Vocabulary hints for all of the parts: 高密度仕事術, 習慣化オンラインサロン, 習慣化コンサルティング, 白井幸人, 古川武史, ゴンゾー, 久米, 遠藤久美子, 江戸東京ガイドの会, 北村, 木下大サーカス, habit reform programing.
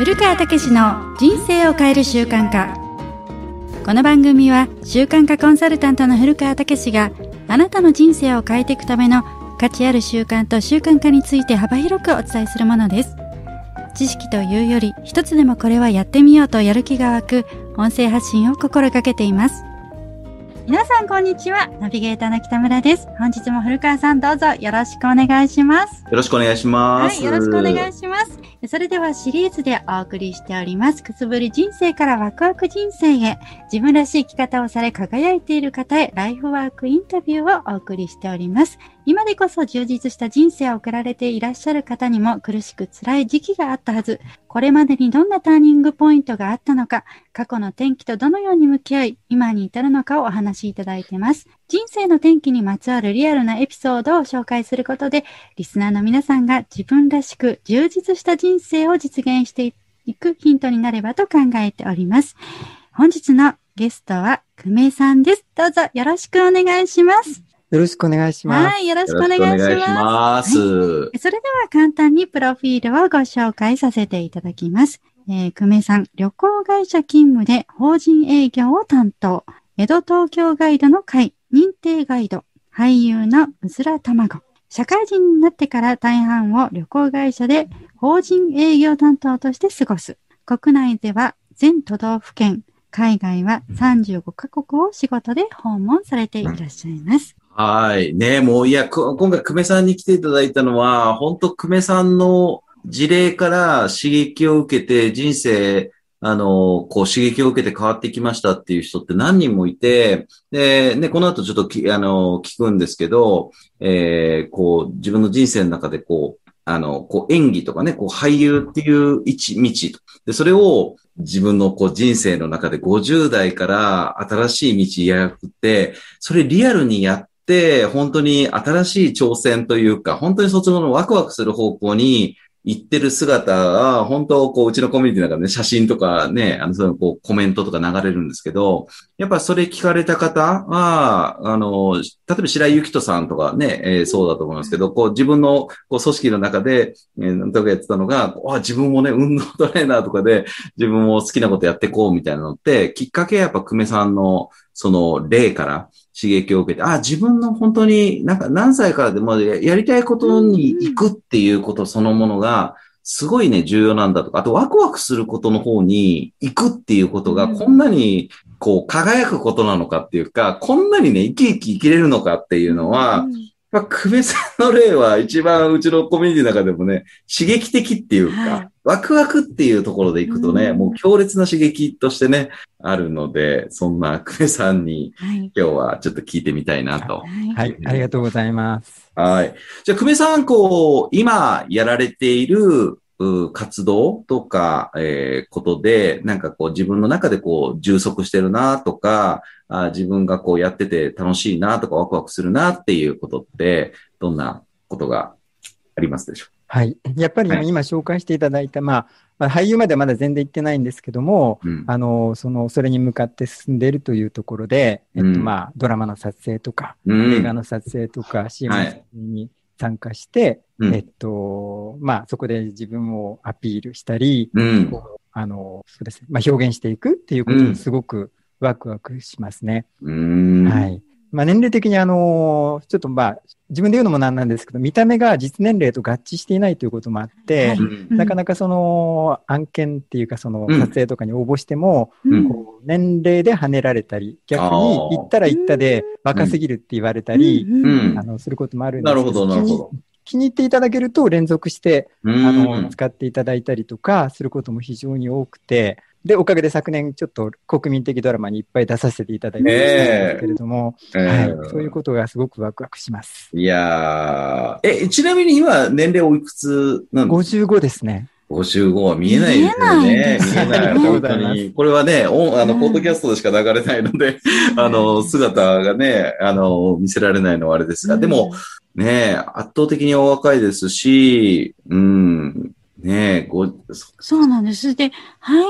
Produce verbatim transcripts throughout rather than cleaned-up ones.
古川武史の人生を変える習慣化。この番組は習慣化コンサルタントの古川武史があなたの人生を変えていくための価値ある習慣と習慣化について幅広くお伝えするものです。知識というより一つでもこれはやってみようとやる気が湧く音声発信を心がけています。皆さんこんにちは、ナビゲーターの北村です。本日も古川さん、どうぞよろしくお願いします。よろしくお願いします。はい、よろしくお願いします。それではシリーズでお送りしております、くすぶり人生からワクワク人生へ、自分らしい生き方をされ輝いている方へ、ライフワークインタビューをお送りしております。今でこそ充実した人生を送られていらっしゃる方にも苦しく辛い時期があったはず。これまでにどんなターニングポイントがあったのか、過去の転機とどのように向き合い今に至るのかをお話しいただいています。人生の転機にまつわるリアルなエピソードを紹介することで、リスナーの皆さんが自分らしく充実した人生を実現していくヒントになればと考えております。本日のゲストは久米さんです。どうぞよろしくお願いします。よろしくお願いします。はい、よろしくお願いします。はい、それでは簡単にプロフィールをご紹介させていただきます。えー、久米さん、旅行会社勤務で法人営業を担当、江戸東京ガイドの会、認定ガイド、俳優のうずら卵。社会人になってから大半を旅行会社で法人営業担当として過ごす。国内では全都道府県、海外はさんじゅうごかこくを仕事で訪問されていらっしゃいます。はい。ね、もう、いや、今回久米さんに来ていただいたのは、本当久米さんの事例から刺激を受けて人生、あの、こう刺激を受けて変わってきましたっていう人って何人もいて、で、ね、この後ちょっとき、あの、聞くんですけど、えー、こう、自分の人生の中でこう、あの、こう演技とかね、こう俳優っていう一道と。で、それを自分のこう人生の中でごじゅうだいから新しい道やって、それリアルにやって、本当に新しい挑戦というか、本当に卒業のワクワクする方向に、言ってる姿は、本当、こう、うちのコミュニティの中でね、写真とかね、あの、その、こう、コメントとか流れるんですけど、やっぱそれ聞かれた方は、あの、例えば白井幸人さんとかね、えー、そうだと思いますけど、こう、自分の、こう、組織の中で、えー、なんとかやってたのが、あ、自分もね、運動トレーナーとかで、自分も好きなことやってこうみたいなのって、きっかけはやっぱ久米さんの、その、例から、刺激を受けて、あ、自分の本当になんか何歳からでもやりたいことに行くっていうことそのものがすごいね、重要なんだとか、あとワクワクすることの方に行くっていうことがこんなにこう輝くことなのかっていうか、こんなにね、生き生き生きれるのかっていうのは、まあ、久米さんの例は一番うちのコミュニティの中でもね、刺激的っていうか、はい、ワクワクっていうところでいくとね、うん、もう強烈な刺激としてね、あるので、そんな久米さんに今日はちょっと聞いてみたいなと。はい、はい、ありがとうございます。はい。じゃあ久米さん、こう、今やられている活動とか、えー、ことで、なんかこう自分の中でこう充足してるなとか、あ、自分がこうやってて楽しいなとかワクワクするなっていうことって、どんなことがありますでしょうか？はい。やっぱり今紹介していただいた、まあ、俳優まではまだ全然行ってないんですけども、うん、あの、その、それに向かって進んでいるというところで、うん、えっと、まあ、ドラマの撮影とか、うん、映画の撮影とか、シーエム に参加して、はい、えっと、まあ、そこで自分をアピールしたり、うん、あの、そうですね、まあ、表現していくっていうことにすごくワクワクしますね。うん、はい。まあ、年齢的にあの、ちょっとまあ、自分で言うのもなんなんですけど、見た目が実年齢と合致していないということもあって、はい、うん、なかなかその案件っていうかその撮影とかに応募しても、うん、こう年齢で跳ねられたり、逆に行ったら行ったで若すぎるって言われたり、うん、あの、することもあるんですけど、うん、なるほど、なるほど。気に入っていただけると連続して、あの、使っていただいたりとかすることも非常に多くて、で、おかげで昨年ちょっと国民的ドラマにいっぱい出させていただいているんですけれども、えーえーはい、そういうことがすごくワクワクします。いやー、え、ちなみに今年齢おいくつなんですか？ごじゅうごですね。ごじゅうごは見えないですよね。見えない。本当に。これはね、おあの、ポッドキャストでしか流れないので、あの、姿がね、あの、見せられないのはあれですが、でも、ね、圧倒的にお若いですし、うん。ねえ、ご、そうなんです。で、俳優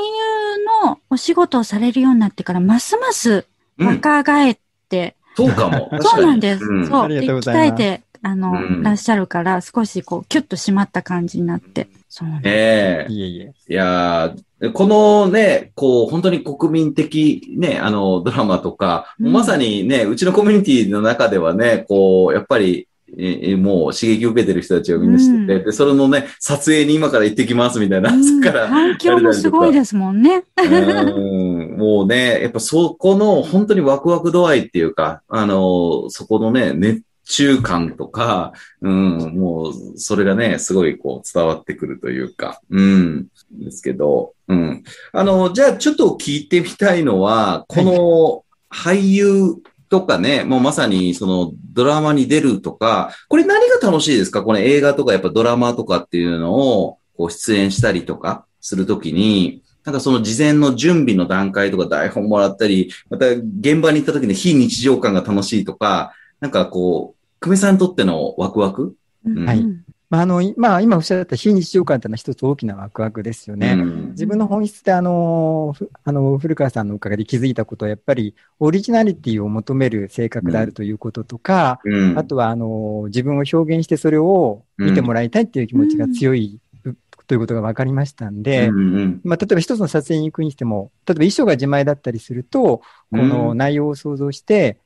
のお仕事をされるようになってから、ますます若返って、そうかも。そうなんです。うん、そう。で、鍛えて、あの、うん、らっしゃるから、少しこう、キュッと締まった感じになって。そうなんです。ねえ。いえいえ。いやー、このね、こう、本当に国民的ね、あの、ドラマとか、うん、まさにね、うちのコミュニティの中ではね、こう、やっぱり、えもう刺激を受けてる人たちをみんな知ってて、うん、で、それのね、撮影に今から行ってきますみたいな、うん、から反響もすごいですもんね。うん、もうね、やっぱそこの本当にワクワク度合いっていうか、あの、そこのね、熱中感とか、うん、もうそれがね、すごいこう伝わってくるというか、うん、ですけど、うん。あの、じゃあちょっと聞いてみたいのは、この俳優、はいとかね、もうまさにそのドラマに出るとか、これ何が楽しいですか？これ映画とかやっぱドラマとかっていうのをこう出演したりとかするときに、なんかその事前の準備の段階とか台本もらったり、また現場に行ったときの非日常感が楽しいとか、なんかこう、久米さんにとってのワクワク？うん、はい。まあ、あの、まあ、今おっしゃった非日常感ってのは一つ大きなワクワクですよね。うん、自分の本質であの、あの、古川さんのおかげで気づいたことは、やっぱりオリジナリティを求める性格であるということとか、うん、あとはあの、自分を表現してそれを見てもらいたいっていう気持ちが強い、うん、ということが分かりましたんで、うんうん、まあ、例えば一つの撮影に行くにしても、例えば衣装が自前だったりすると、この内容を想像して、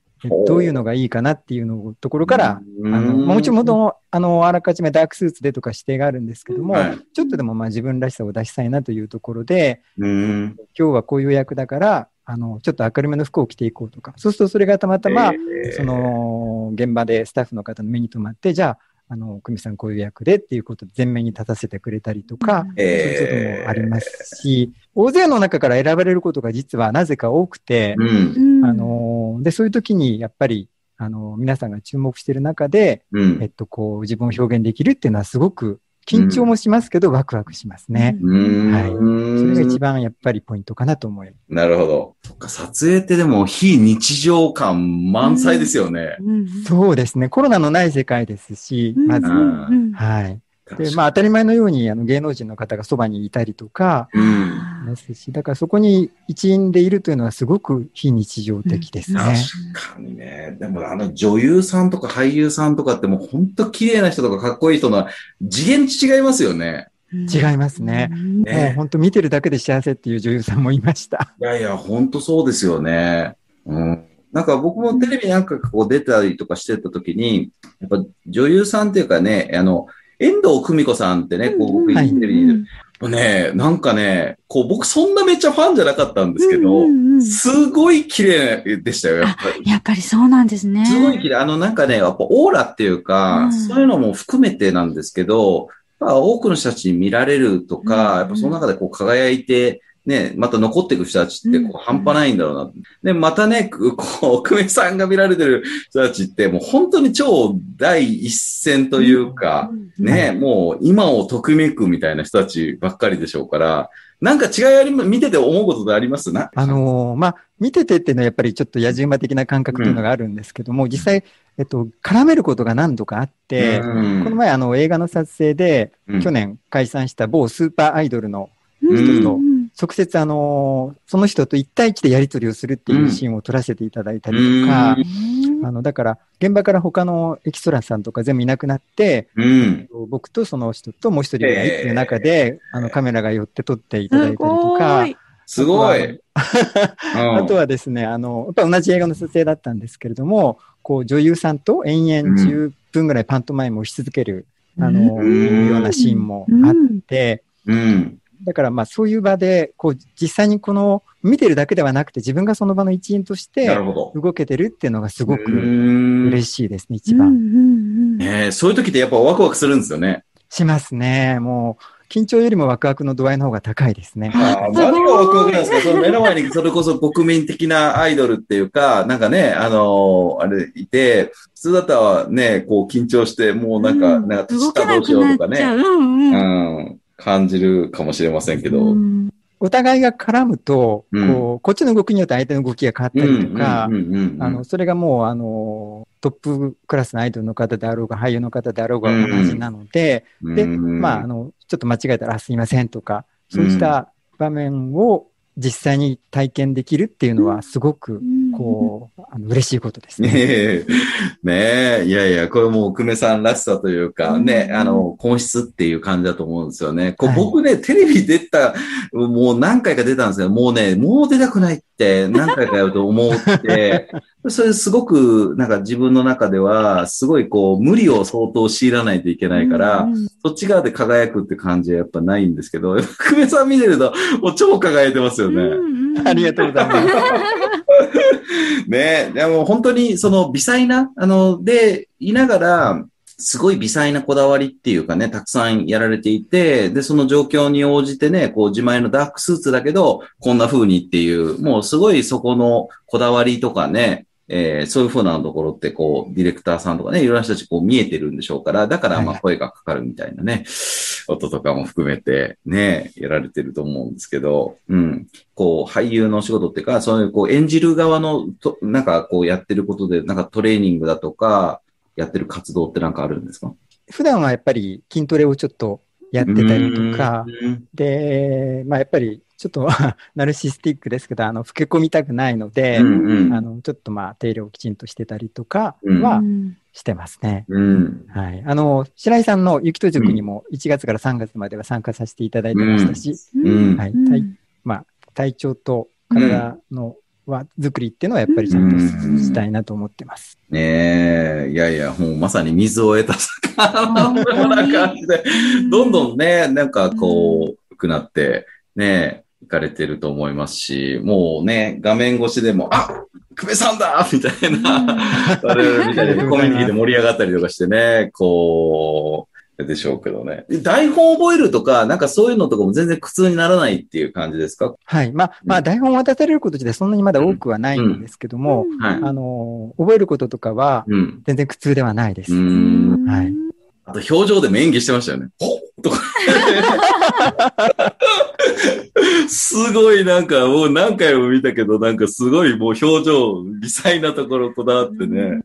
どういうのがいいかなっていうのところから、あの、もちろん、あの、あらかじめダークスーツでとか指定があるんですけども、はい、ちょっとでもまあ自分らしさを出したいなというところで、うん、今日はこういう役だから、あの、ちょっと明るめの服を着ていこうとか、そうするとそれがたまたま、えー、その、現場でスタッフの方の目に留まって、じゃあ、あの、久美さんこういう役でっていうことで前面に立たせてくれたりとか、えー、そういうこともありますし、大勢の中から選ばれることが実はなぜか多くて、うん、あの、で、そういう時にやっぱり、あの、皆さんが注目している中で、うん、えっと、こう、自分を表現できるっていうのはすごく緊張もしますけど、うん、ワクワクしますね。うん、はい。それが一番やっぱりポイントかなと思います。なるほど。そっか、撮影ってでも非日常感満載ですよね。うんうん、そうですね。コロナのない世界ですし、まず。うん、はい。で、まあ当たり前のようにあの芸能人の方がそばにいたりとか、うん、ですし、だからそこに一員でいるというのはすごく非日常的ですね。うん、確かにね。でもあの女優さんとか俳優さんとかってもう本当綺麗な人とかかっこいい人の次元違いますよね。違いますね。ね、本当見てるだけで幸せっていう女優さんもいました。いやいや、本当そうですよね。うん。なんか僕もテレビなんかこう出たりとかしてた時に、やっぱ女優さんっていうかね、あの、遠藤久美子さんってね、こう僕言ってる、うんうん、もうね、なんかね、こう僕そんなめっちゃファンじゃなかったんですけど、うんうんうん、すごい綺麗でしたよ、やっぱり。やっぱりそうなんですね。すごい綺麗。あのなんかね、やっぱオーラっていうか、うん、そういうのも含めてなんですけど、やっぱ多くの人たちに見られるとか、うんうん、やっぱその中でこう輝いて、ね、また残っていく人たちってこう半端ないんだろうな。うんうん、で、またね、こう、久米さんが見られてる人たちってもう本当に超第一線というか、うんうん、ね、もう今をときめくみたいな人たちばっかりでしょうから、なんか違いあり、見てて思うことでありますな。あのー、まあ、見ててっていうのはやっぱりちょっと野次馬的な感覚というのがあるんですけども、うん、実際、えっと、絡めることが何度かあって、うん、この前あの映画の撮影で、うん、去年解散した某スーパーアイドルの人と、うん直接あの、その人と一対一でやり取りをするっていうシーンを撮らせていただいたりとか、うん、あの、だから、現場から他のエキストラさんとか全部いなくなって、うん、僕とその人ともう一人ぐらいっていう中で、えー、あの、カメラが寄って撮っていただいたりとか、すごい。あとはですね、あの、やっぱ同じ映画の撮影だったんですけれども、こう、女優さんと延々じゅっぷんぐらいパントマイムをし続ける、うん、あの、いうようなシーンもあって、うんうんだからまあそういう場でこう実際にこの見てるだけではなくて自分がその場の一員として動けてるっていうのがすごく嬉しいですね一番、うんうんうんえー、そういう時ってやっぱワクワクするんですよねしますねもう緊張よりもワクワクの度合いの方が高いですね。ああ、何がワクワクなんですか？その目の前にそれこそ国民的なアイドルっていうか、なんかね、あのー、あれいて、普通だったらね、こう緊張して、もうなんか、うん、なんか、どうしようとかね。うん、うんうん感じるかもしれませんけど。うん、お互いが絡むと、うん、こう、こっちの動きによって相手の動きが変わったりとか、あの、それがもう、あの、トップクラスのアイドルの方であろうが、俳優の方であろうが同じなので、うん、で、まあ、あの、ちょっと間違えたら、あ、すいませんとか、そうした場面を実際に体験できるっていうのはすごく、うん、こう、あの嬉しいことですね。ねえ、いやいや、これもう久米さんらしさというか、ね、あの、本質っていう感じだと思うんですよね。こう僕ね、はい、テレビ出た、もう何回か出たんですけど、もうね、もう出たくないって何回かやると思って、それすごく、なんか自分の中では、すごいこう、無理を相当強いらないといけないから、うん、そっち側で輝くって感じはやっぱないんですけど、久米さん見てると、もう超輝いてますよね。うんうん、ありがとうございます。ねえ、でも本当にその微細な、あの、で、いながら、すごい微細なこだわりっていうかね、たくさんやられていて、で、その状況に応じてね、こう自前のダークスーツだけど、こんな風にっていう、もうすごいそこのこだわりとかね、えー、そういう風なところって、こう、ディレクターさんとかね、いろんな人たちこう見えてるんでしょうから、だから、まあ、声がかかるみたいなね、音とかも含めて、ね、やられてると思うんですけど、うん。こう、俳優のお仕事っていうか、そういう、こう、演じる側の、と、なんか、こう、やってることで、なんかトレーニングだとか、やってる活動ってなんかあるんですか？普段はやっぱり筋トレをちょっとやってたりとか、で、まあ、やっぱり、ちょっとナルシスティックですけど、あの、老け込みたくないので、うんうん、あの、ちょっとまあ、手入れをきちんとしてたりとかはしてますね。うん、はい。あの、白井さんの雪と塾にもいちがつからさんがつまでは参加させていただいてましたし、うん、はい。まあ、体調と体のは作りっていうのはやっぱりちゃんとしたいなと思ってます。うん、ねえ、いやいや、もうまさに水を得た魚のような感じで、どんどんね、なんかこう、くなって、ねえ、行かれてると思いますし、もうね、画面越しでも、あ、久米さんだみたいな、あれみたいなコミュニティで盛り上がったりとかしてね、こう、でしょうけどね。台本覚えるとか、なんかそういうのとかも全然苦痛にならないっていう感じですか？はい。まあ、うん、まあ台本を渡されること自体そんなにまだ多くはないんですけども、うんうん、はい、あの、覚えることとかは全然苦痛ではないです。うん、はい。あと表情でも演技してましたよね。ほっとか。すごいなんかもう何回も見たけど、なんかすごいもう表情、微細なところこだわってね。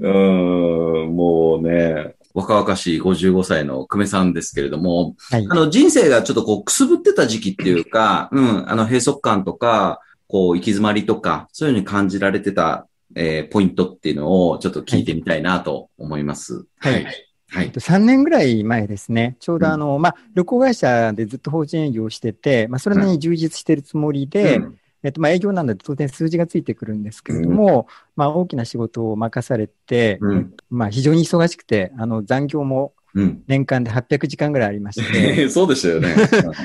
うん、もうね、若々しいごじゅうごさいの久米さんですけれども、はい、あの人生がちょっとこうくすぶってた時期っていうか、うん、あの閉塞感とか、こう行き詰まりとか、そういうふうに感じられてた、えー、ポイントっていうのをちょっと聞いてみたいなと思います。はい。はい、はい、さんねんぐらい前ですね、ちょうどあの、うん、まあ、旅行会社でずっと法人営業をしてて、まあ、それなりに充実してるつもりで、うん、えっと、まあ、営業なので当然数字がついてくるんですけれども、うん、まあ、大きな仕事を任されて、うん、まあ、非常に忙しくて、あの残業も年間ではっぴゃくじかんぐらいありまして、うん、そうでしたよね。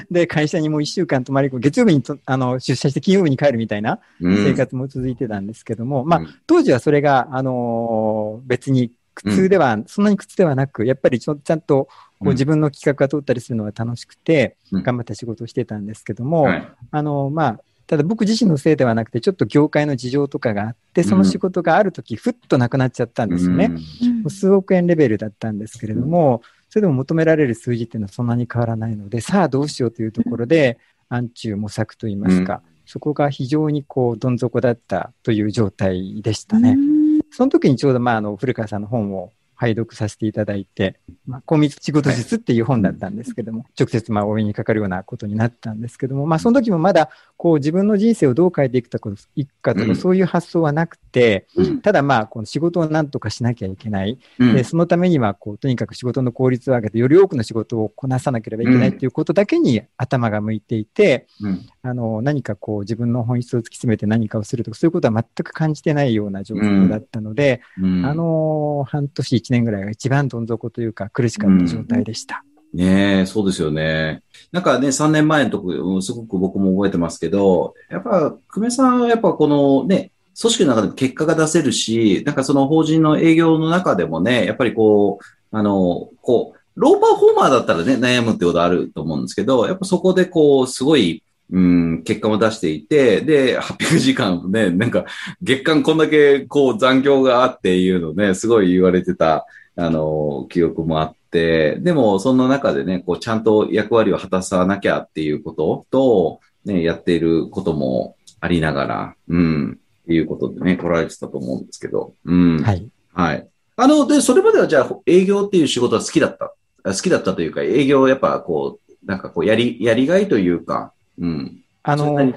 で、会社にもういっしゅうかん泊まり込み、月曜日にとあの出社して金曜日に帰るみたいな生活も続いてたんですけども、うん、まあ、当時はそれが、あのー、別に、苦痛では、うん、そんなに苦痛ではなく、やっぱりちょちゃんとこう自分の企画が通ったりするのは楽しくて、うん、頑張った仕事をしてたんですけども、はい、あの、まあ、ただ僕自身のせいではなくて、ちょっと業界の事情とかがあって、その仕事があるとき、ふっとなくなっちゃったんですよね。うん、もう数億円レベルだったんですけれども、それでも求められる数字っていうのはそんなに変わらないので、さあどうしようというところで、暗中模索といいますか、うん、そこが非常にこう、どん底だったという状態でしたね。うん、その時にちょうど、まあ、あの、古川さんの本を拝読させていただいて、まあ、高密仕事術っていう本だったんですけども、はい、直接、まあ、お目にかかるようなことになったんですけども、まあ、その時もまだ、こう、自分の人生をどう変えていくかとか、うん、そういう発想はなくて、うん、ただ、まあ、この仕事を何とかしなきゃいけない。うん、で、そのためには、こう、とにかく仕事の効率を上げて、より多くの仕事をこなさなければいけないっていうことだけに頭が向いていて、うん、あの、何かこう、自分の本質を突き詰めて何かをするとか、そういうことは全く感じてないような状況だったので、うん、あの、半年、一年ぐらいが一番どん底というか苦しかった状態でした。うん、ねえ、そうですよね。なんかね、さんねんまえのとこ、すごく僕も覚えてますけど、やっぱ、久米さんはやっぱこのね、組織の中でも結果が出せるし、なんかその法人の営業の中でもね、やっぱりこう、あの、こう、ローパフォーマーだったらね、悩むってことあると思うんですけど、やっぱそこでこう、すごい、うん、結果も出していて、で、はっぴゃくじかんね、なんか、月間こんだけこう残業があっていうのね、すごい言われてた、あの、記憶もあって、でも、そんな中でね、こう、ちゃんと役割を果たさなきゃっていうことと、ね、やっていることもありながら、うん、っていうことでね、来られてたと思うんですけど、うん。はい。はい。あの、で、それまではじゃあ、営業っていう仕事は好きだった。好きだったというか、営業をやっぱこう、なんかこう、やり、やりがいというか、うん、あの、うん、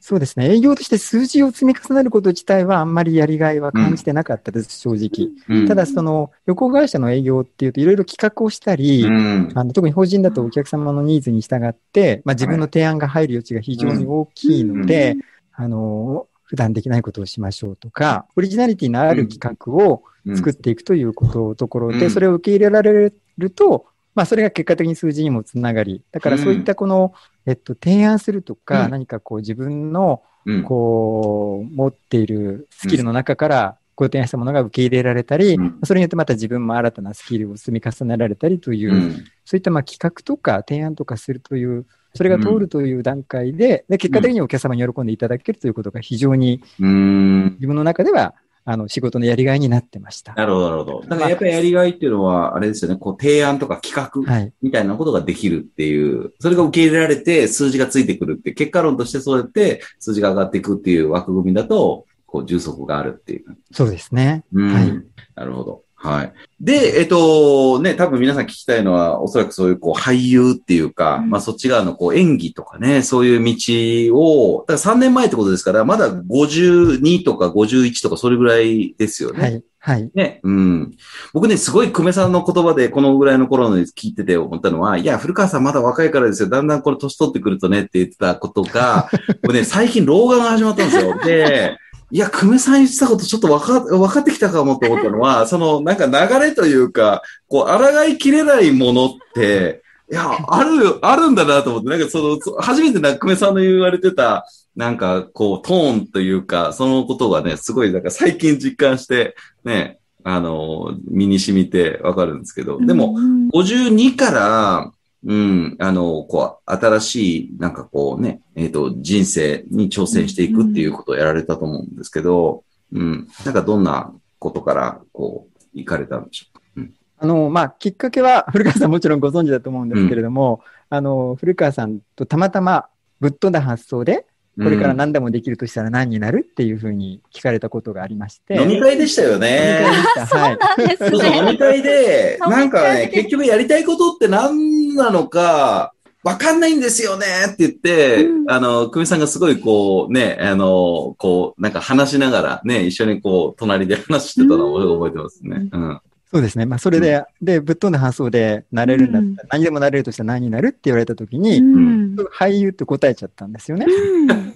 そうですね。営業として数字を積み重ねること自体はあんまりやりがいは感じてなかったです、うん、正直、うん。ただその旅行会社の営業っていうといろいろ企画をしたり、うん、あの特に法人だとお客様のニーズに従って、まあ、自分の提案が入る余地が非常に大きいので、うん、あの普段できないことをしましょうとか、オリジナリティのある企画を作っていくということ、うん、ところで、それを受け入れられると、まあ、それが結果的に数字にもつながり、だからそういったこの、うん、えっと、提案するとか、うん、何かこう自分の、うん、こう、持っているスキルの中からご提案したものが受け入れられたり、うん、それによってまた自分も新たなスキルを積み重ねられたりという、うん、そういったまあ企画とか提案とかするという、それが通るという段階で、で結果的にお客様に喜んでいただけるということが非常に、うん、自分の中では、あの、仕事のやりがいになってました。なるほど、なるほど。だからやっぱりやりがいっていうのは、あれですよね、こう、提案とか企画みたいなことができるっていう、はい、それが受け入れられて数字がついてくるって、結果論としてそうやって数字が上がっていくっていう枠組みだと、こう、充足があるっていう。そうですね。うん、はい。なるほど。はい。で、えっと、ね、多分皆さん聞きたいのは、おそらくそういう、こう、俳優っていうか、うん、まあ、そっち側の、こう、演技とかね、そういう道を、だからさんねんまえってことですから、まだごじゅうにとかごじゅういちとか、それぐらいですよね。はい。はい。ね、うん。僕ね、すごい久米さんの言葉で、このぐらいの頃の聞いてて思ったのは、いや、古川さんまだ若いからですよ。だんだんこれ年取ってくるとね、って言ってたことが、僕ね、最近老眼が始まったんですよ。で、いや、久米さん言ってたことちょっとわか、わかってきたかもと思ったのは、その、なんか流れというか、こう、抗いきれないものって、いや、ある、あるんだなと思って、なんかその、初めてな、久米さんの言われてた、なんか、こう、トーンというか、そのことがね、すごい、なんか最近実感して、ね、あの、身に染みてわかるんですけど、でも、ごじゅうにから、うん、あの、こう、新しい、なんかこうね、えっと、人生に挑戦していくっていうことをやられたと思うんですけど、うん、うん、なんかどんなことから、こう、行かれたんでしょうか。うん、あの、まあ、きっかけは、古川さんもちろんご存知だと思うんですけれども、うん、あの、古川さんとたまたまぶっ飛んだ発想で、これから何でもできるとしたら何になるっていうふうに聞かれたことがありまして。飲み会でしたよね。飲み会でした。はい。そうなんですね。そうそう、飲み会で、なんかね、結局やりたいことって何なのか、わかんないんですよねって言って、うん、あの、久米さんがすごいこうね、あの、こう、なんか話しながらね、一緒にこう、隣で話してたのを覚えてますね。うん。うんそうですね。まあ、それで、うん、で、ぶっ飛んだ発想で、なれるんだったら、何でもなれるとしたら何になるって言われたときに、うん、俳優って答えちゃったんですよね。うん、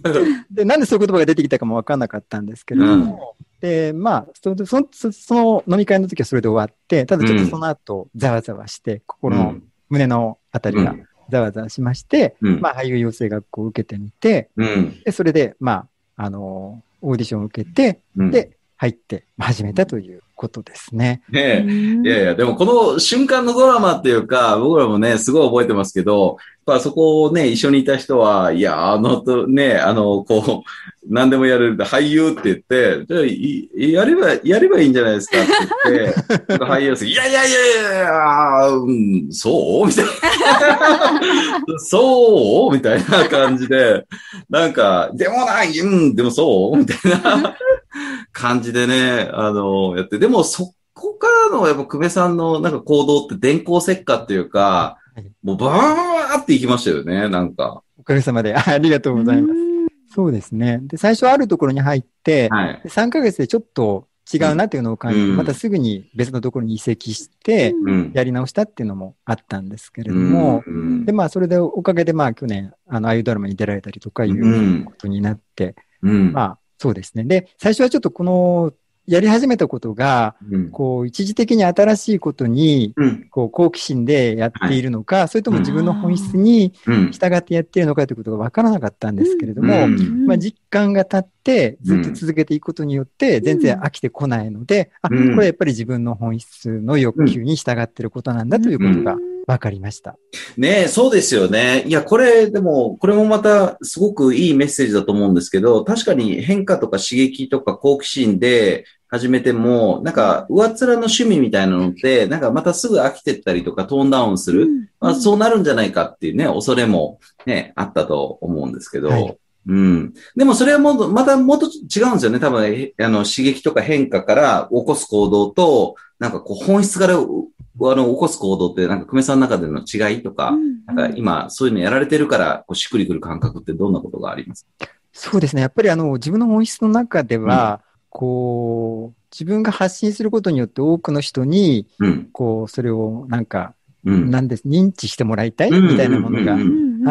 で、なんでそういう言葉が出てきたかもわかんなかったんですけれども、うん、で、まあそのそ、その飲み会の時はそれで終わって、ただちょっとその後、ざわざわして、心の、うん、胸のあたりがざわざわしまして、うん、まあ、俳優養成学校を受けてみて、うん、でそれで、まあ、あの、オーディションを受けて、うん、で、入って始めたということですね。ねえ。いやいや、でもこの瞬間のドラマっていうか、僕らもね、すごい覚えてますけど、まあそこをね、一緒にいた人は、いや、あの、ね、あの、こう、何でもやれるんだ、俳優って言って、じゃあ、やれば、やればいいんじゃないですかって言って、俳優は、いやいやいやいや、うん、そうみたいな。そうみたいな感じで、なんか、でもない、うん、でもそうみたいな。感じでね、あの、やって。でも、そこからの、やっぱ、久米さんの、なんか行動って、電光石火っていうか、はい、もう、ばーっていきましたよね、なんか。おかげさまで、ありがとうございます。そうですね。で、最初はあるところに入って、はい、さんかげつでちょっと違うなっていうのを感じて、うん、またすぐに別のところに移籍して、やり直したっていうのもあったんですけれども、うんうん、で、まあ、それで、おかげで、まあ、去年、あの、ああいうドラマに出られたりとかいうことになって、うんうん、まあ、そうですね。で、最初はちょっとこの、やり始めたことが、うん、こう、一時的に新しいことに、うん、こう、好奇心でやっているのか、はい、それとも自分の本質に従ってやっているのかということが分からなかったんですけれども、うん、まあ、実感が経って、ずっと続けていくことによって、全然飽きてこないので、うん、あ、これはやっぱり自分の本質の欲求に従っていることなんだということが、わかりました。ねえ、そうですよね。いや、これ、でも、これもまた、すごくいいメッセージだと思うんですけど、確かに変化とか刺激とか好奇心で始めても、なんか、上っ面の趣味みたいなのって、なんかまたすぐ飽きてったりとか、トーンダウンする、うんまあ、そうなるんじゃないかっていうね、恐れもね、あったと思うんですけど、はい、うん。でもそれはもう、またもっと違うんですよね。多分、ね、あの、刺激とか変化から起こす行動と、なんかこう、本質から、あの、起こす行動って、なんか、久米さんの中での違いとか、うんうん、なんか今、そういうのやられてるから、こう、しっくりくる感覚ってどんなことがありますか？そうですね。やっぱりあの、自分の本質の中では、うん、こう、自分が発信することによって多くの人に、うん、こう、それをなんか、うん、なんです認知してもらいたいみたいなものが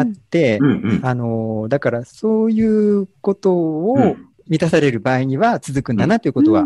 あって、あの、だからそういうことを満たされる場合には続くんだなということは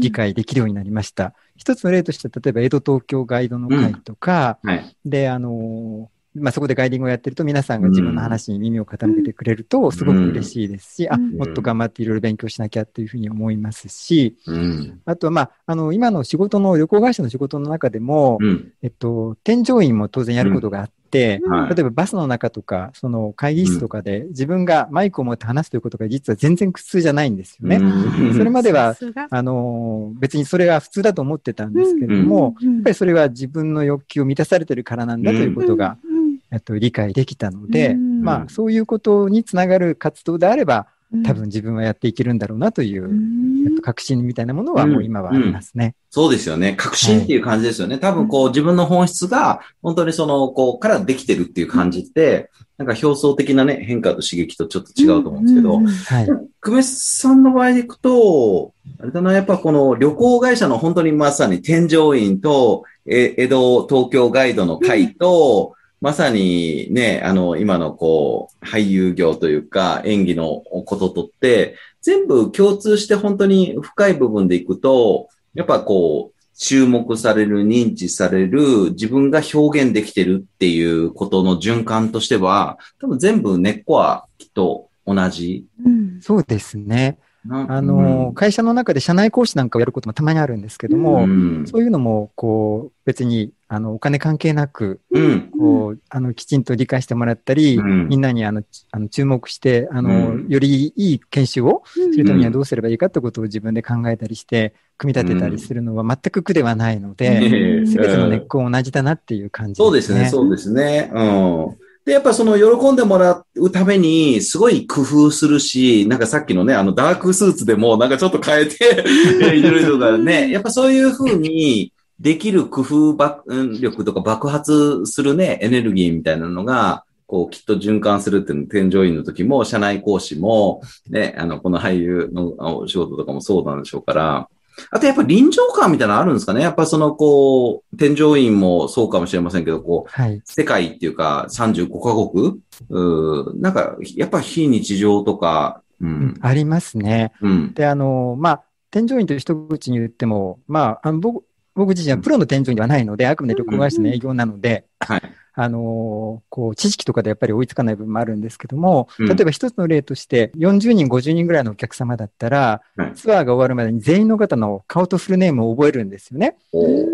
理解できるようになりました。一つの例としては、例えば江戸東京ガイドの会とか、うんはい、で、あの、まあ、そこでガイディングをやってると皆さんが自分の話に耳を傾けてくれるとすごく嬉しいですし、うん、あ、もっと頑張っていろいろ勉強しなきゃっていうふうに思いますし、うん、あとはまあ、あの、今の仕事の旅行会社の仕事の中でも、うん、えっと、添乗員も当然やることがあって、うんはい、例えばバスの中とか、その会議室とかで自分がマイクを持って話すということが実は全然苦痛じゃないんですよね。うん、それまでは、あの、別にそれが普通だと思ってたんですけれども、うん、やっぱりそれは自分の欲求を満たされてるからなんだということが、うんうんえっと、理解できたので、うん、まあ、そういうことにつながる活動であれば、うん、多分自分はやっていけるんだろうなという、うん、えっと、確信みたいなものはもう今はありますね。うんうん、そうですよね。確信っていう感じですよね。はい、多分こう自分の本質が本当にその、こうからできてるっていう感じって、うん、なんか表層的なね、変化と刺激とちょっと違うと思うんですけど、うんうんはい、久米さんの場合でいくと、あれだな、やっぱこの旅行会社の本当にまさに添乗員と、え、江戸東京ガイドの会と、うんまさにね、あの、今のこう、俳優業というか、演技のこととって、全部共通して本当に深い部分でいくと、やっぱこう、注目される、認知される、自分が表現できてるっていうことの循環としては、多分全部根っこはきっと同じ。うん、そうですね。あの、うん、会社の中で社内講師なんかをやることもたまにあるんですけども、うん、そういうのも、こう、別に、あの、お金関係なく、うん、こう、あの、きちんと理解してもらったり、うん、みんなにあの、あの注目して、あの、うん、よりいい研修をするためにはどうすればいいかってことを自分で考えたりして、組み立てたりするのは全く苦ではないので、すべての根っこは同じだなっていう感じですね。そうですね、そうですね。うん。で、やっぱその喜んでもらうために、すごい工夫するし、なんかさっきのね、あのダークスーツでもなんかちょっと変えていろいろとかね、やっぱそういうふうにできる工夫力とか爆発するね、エネルギーみたいなのが、こうきっと循環するっていうの、添乗員の時も、社内講師も、ね、あの、この俳優のお仕事とかもそうなんでしょうから、あとやっぱり臨場感みたいなのあるんですかね。やっぱそのこう、添乗員もそうかもしれませんけど、こう、はい、世界っていうかさんじゅうごかこく、うなんかやっぱ非日常とか、うん、ありますね。うん、で、あの、まあ、添乗員という一口に言っても、まあ、あの僕、僕自身はプロの添乗員ではないので、あくまで旅行会社の営業なので、はい、あの、こう、知識とかでやっぱり追いつかない部分もあるんですけども、うん、例えば一つの例として、よんじゅうにん、ごじゅうにんぐらいのお客様だったら、はい、ツアーが終わるまでに全員の方の顔とフルネームを覚えるんですよね。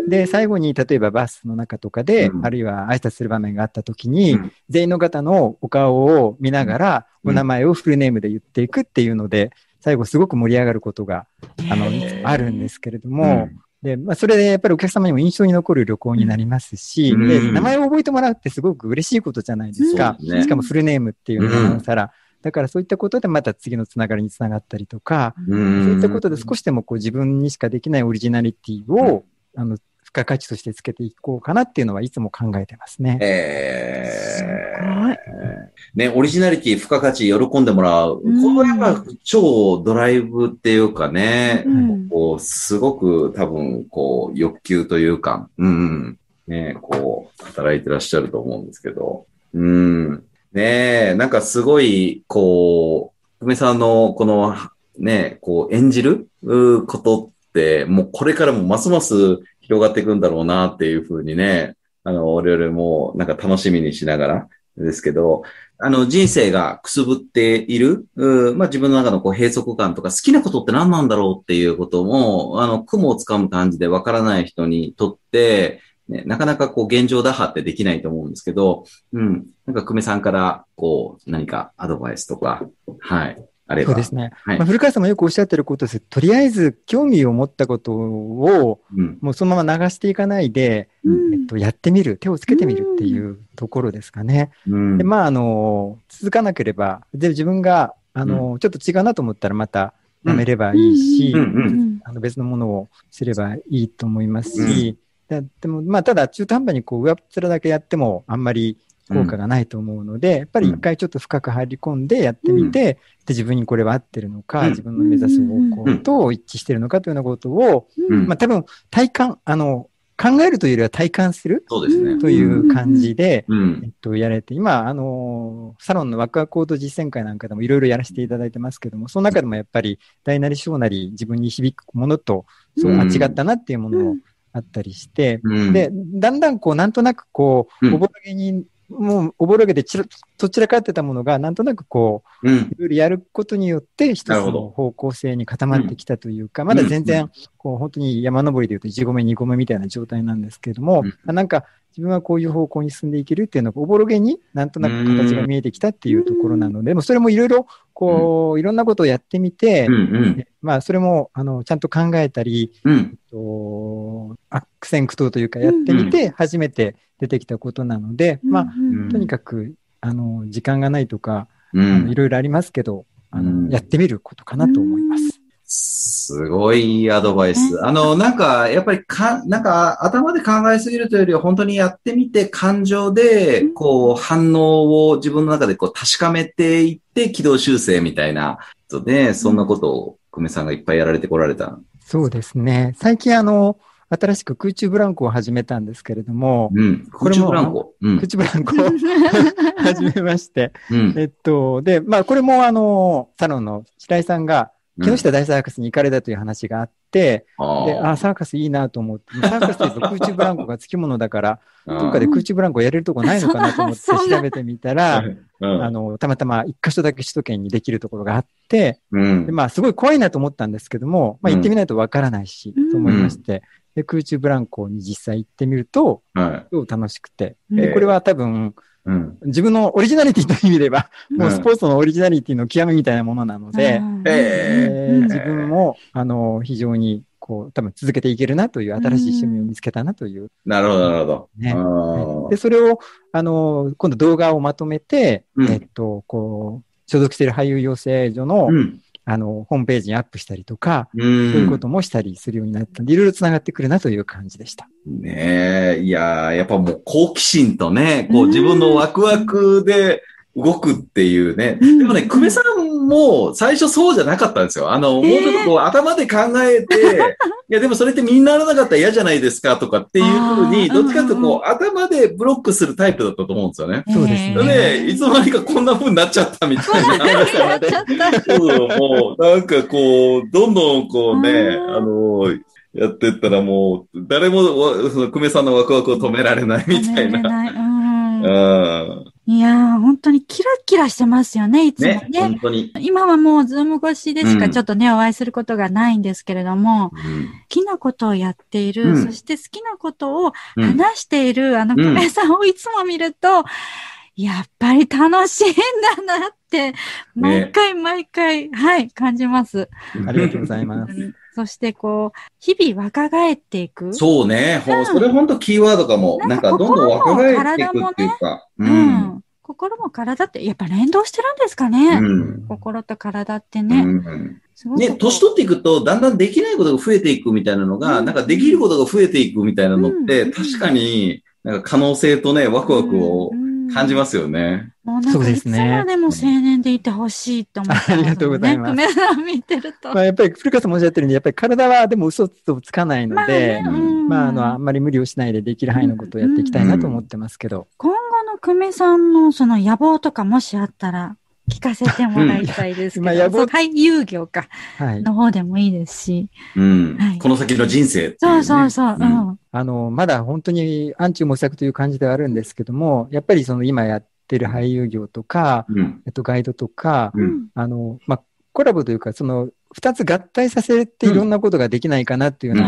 で、最後に、例えばバスの中とかで、うん、あるいは挨拶する場面があった時に、うん、全員の方のお顔を見ながら、うん、お名前をフルネームで言っていくっていうので、最後すごく盛り上がることが、あの、あるんですけれども、うんで、まあ、それでやっぱりお客様にも印象に残る旅行になりますし、うん、で、名前を覚えてもらうってすごく嬉しいことじゃないですか。ね、しかもフルネームっていうのがなおさら、うん、だからそういったことでまた次のつながりにつながったりとか、うん、そういったことで少しでもこう自分にしかできないオリジナリティを、うん、あの、付加価値としてつけていこうかなっていうのはいつも考えてますね。えー、すごい。ね、オリジナリティ、付加価値、喜んでもらう。うん、このやっぱ超ドライブっていうかね、うん、こうすごく多分こう欲求というか、うん、ね、こう働いてらっしゃると思うんですけど、うん、ね、なんかすごいこう久米さんのこのね、こう演じることってもうこれからもますます広がっていくんだろうなっていうふうにね、あの我々もなんか楽しみにしながら。ですけど、あの人生がくすぶっている、まあ、自分の中のこう閉塞感とか好きなことって何なんだろうっていうことも、あの雲をつかむ感じでわからない人にとって、ね、なかなかこう現状打破ってできないと思うんですけど、うん、なんか久米さんからこう何かアドバイスとか、はい。あれそうですね。はい、まあ、古川さんもよくおっしゃってることです。とりあえず興味を持ったことを、うん、もうそのまま流していかないで、うんえっと、やってみる、手をつけてみるっていうところですかね。うん、でまあ、あの、続かなければ、で自分があの、うん、ちょっと違うなと思ったらまたやめればいいし、うんうんうん、あの別のものをすればいいと思いますし、うん、でもまあただ中途半端にこう上っ面だけやってもあんまり効果がないと思うので、やっぱり一回ちょっと深く入り込んでやってみて、うん、で自分にこれは合ってるのか、うん、自分の目指す方向と一致してるのかというようなことを、うん、まあ多分体感、あの、考えるというよりは体感するそうです、ね、という感じで、うんうんえっと、やられて、今、あのー、サロンのワクワク行動実践会なんかでもいろいろやらせていただいてますけども、その中でもやっぱり大なり小なり自分に響くものと、そう、あ、違ったなっていうものがあったりして、うん、で、だんだんこう、なんとなくこう、おぼろげに、もうおぼろげでちら、とちらかってたものがなんとなくこう、うん、いろいろやることによって一つの方向性に固まってきたというか、まだ全然こう本当に山登りでいうといち合目に合目みたいな状態なんですけれども、うん、なんか自分はこういう方向に進んでいけるっていうのがおぼろげになんとなく形が見えてきたっていうところなので、でもそれもいろいろこう、いろんなことをやってみて、うんうん、まあそれもあのちゃんと考えたり、うんえっと、悪戦苦闘というかやってみて初めて出てきたことなので、うんうん、まあとにかくあの時間がないとか、うん、いろいろありますけど、あの、うん、やってみることかなと思います。すごいアドバイス。あの、なんか、やっぱりか、なんか、頭で考えすぎるというよりは、本当にやってみて、感情で、こう、反応を自分の中でこう、確かめていって、軌道修正みたいな、とね、そんなことを、久米さんがいっぱいやられてこられた。そうですね。最近、あの、新しく空中ブランコを始めたんですけれども、うん、空中ブランコ、うん、空中ブランコを始めまして、うん、えっと、で、まあ、これも、あの、サロンの白井さんが、木下大サーカスに行かれたという話があって、うん、で、ああ、サーカスいいなと思って、サーカスというと空中ブランコがつきものだから、どっかで空中ブランコやれるとこないのかなと思って調べてみたら、あの、たまたま一箇所だけ首都圏にできるところがあって、うん、でまあ、すごい怖いなと思ったんですけども、まあ、行ってみないとわからないし、うん、と思いまして、で、空中ブランコに実際行ってみると、すごく楽しくて、で、これは多分、うん、自分のオリジナリティという意味では、もうスポーツのオリジナリティの極みみたいなものなので、うんえー、自分も、あの、非常に、こう、多分続けていけるなという新しい趣味を見つけたなという。なるほど、なるほど。ね、で、それを、あの、今度動画をまとめて、うん、えっと、こう、所属している俳優養成所の、うん、あの、ホームページにアップしたりとか、うん、そういうこともしたりするようになったんで、いろいろ繋がってくるなという感じでした。ねえ、いやー、やっぱもう好奇心とね、こう自分のワクワクで動くっていうね。うん、でもね、久米さんも最初そうじゃなかったんですよ。あの、えー、もうちょっとこう頭で考えて、いやでもそれってみんなやらなかったら嫌じゃないですかとかっていうふうに、どっちかというとこう頭でブロックするタイプだったと思うんですよね。そうですね。で、いつの間にかこんな風になっちゃったみたいな。なっちゃった。そう、もうなんかこう、どんどんこうね、あの、やってったらもう、誰もその久米さんのワクワクを止められないみたいな。いやー、本当にキラキラしてますよね、いつもね。ね、本当に。今はもうズーム越しでしかちょっとね、うん、お会いすることがないんですけれども、うん、好きなことをやっている、うん、そして好きなことを話している、うん、あの久米さんをいつも見ると、うん、やっぱり楽しいんだなって、毎回毎回、ね、はい、感じます。ありがとうございます。そしてこう、日々若返っていく。そうね。うん、それほんとキーワードかも。なんかどんどん若返っていくっていうか。ね、うん。心も体って、やっぱ連動してるんですかね。うん、心と体ってね。うん、すごくね、年取っていくと、だんだんできないことが増えていくみたいなのが、うん、なんかできることが増えていくみたいなのって、うん、確かになんか可能性とね、ワクワクを、うんうん感じますよね。もうなんかいつまでも青年でいてほしいと思って、ね。ありがとうございます。目が見てると。まあやっぱり古川さんもおっしゃってるんで、やっぱり体はでも嘘とつかないので、まあ、ねうん、まあ、あの、あんまり無理をしないでできる範囲のことをやっていきたいなと思ってますけど。うんうん、今後の久米さんのその野望とかもしあったら聞かせてもらいたいですけど、うん、まあ野望、俳優業か、はい、の方でもいいですし、うんはい、この先の人生っていう、ね。そうそうそう。うんうんあの、まだ本当に暗中模索という感じではあるんですけども、やっぱりその今やってる俳優業とか、うん、えっとガイドとか、うん、あの、まあ、コラボというか、その二つ合体させていろんなことができないかなっていうのを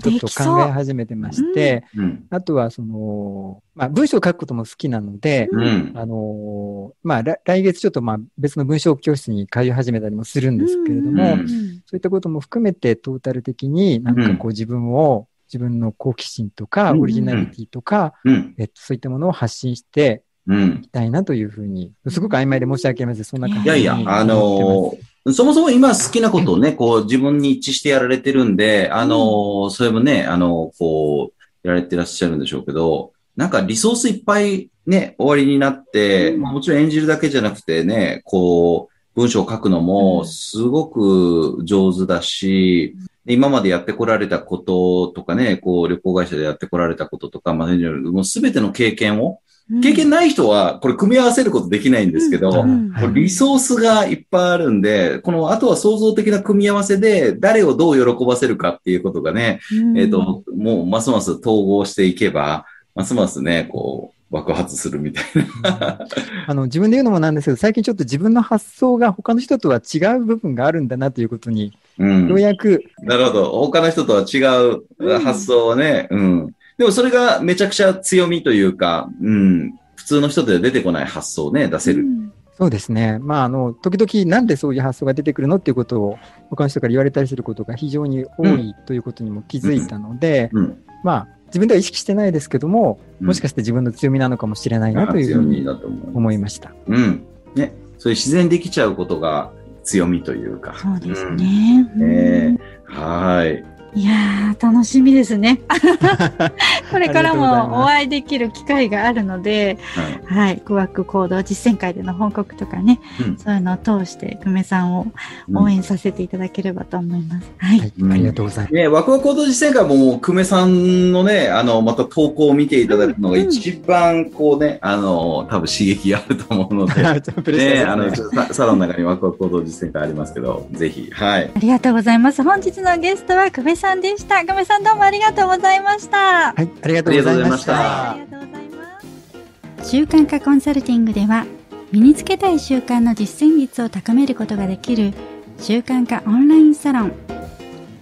ちょっと考え始めてまして、うん あ, うん、あとはその、まあ、文章を書くことも好きなので、うん、あの、まあ、来月ちょっとまあ別の文章教室に通い始めたりもするんですけれども、うんうん、そういったことも含めてトータル的になんかこう自分を、自分の好奇心とか、オリジナリティとか、うんうんえっと、そういったものを発信して、うん、いたいなというふうに、すごく曖昧で申し訳ありません。そんな感じで。いやいや、あのー、そもそも今好きなことをね、こう自分に一致してやられてるんで、あのーうん、それもね、あのー、こう、やられてらっしゃるんでしょうけど、なんかリソースいっぱいね、終わりになって、うん、もちろん演じるだけじゃなくてね、こう、文章を書くのもすごく上手だし、うん今までやってこられたこととかね、こう旅行会社でやってこられたこととか、まあ、もうすべての経験を、うん、経験ない人はこれ組み合わせることできないんですけど、うんうん、リソースがいっぱいあるんで、このあとは創造的な組み合わせで誰をどう喜ばせるかっていうことがね、うん、えっと、もうますます統合していけば、ますますね、こう、爆発するみたいなあの自分で言うのもなんですけど、最近ちょっと自分の発想が他の人とは違う部分があるんだなということに、うん、ようやく。なるほど。他の人とは違う発想をね、うん。うん。でもそれがめちゃくちゃ強みというか、うん。普通の人では出てこない発想をね、出せる。うんそうですね。まあ、あの、時々なんでそういう発想が出てくるのっていうことを他の人から言われたりすることが非常に多いということにも気づいたので、うんうん、まあ、自分では意識してないですけども、もしかして自分の強みなのかもしれないなというふうに思いました。うん。ね。そういう自然できちゃうことが強みというか。そうですね。うん、ねはい。いやー楽しみですねこれからもお会いできる機会があるのではい、はい、クワック行動実践会での報告とかね、うん、そういうのを通して久米さんを応援させていただければと思います、うん、はい、はい、ありがとうございます、ね、ワクワク行動実践会 も, もう久米さんのねあのまた投稿を見ていただくのが一番こうね、うんうん、あの多分刺激があると思うの で, で、ねね、あのサロンの中にワクワク行動実践会ありますけどぜひはいありがとうございます。本日のゲストは久米さんでした。久米さんどうもありがとうございました。はい、ありがとうございました。習慣化コンサルティングでは身につけたい習慣の実践率を高めることができる習慣化オンラインサロン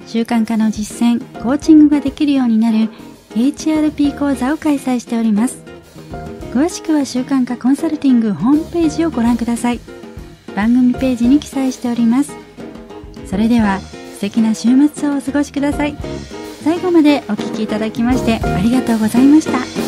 習慣化の実践・コーチングができるようになる エイチアールピー 講座を開催しております。詳しくは習慣化コンサルティングホームページをご覧ください。番組ページに記載しております。それでは素敵な週末をお過ごしください。最後までお聞きいただきましてありがとうございました。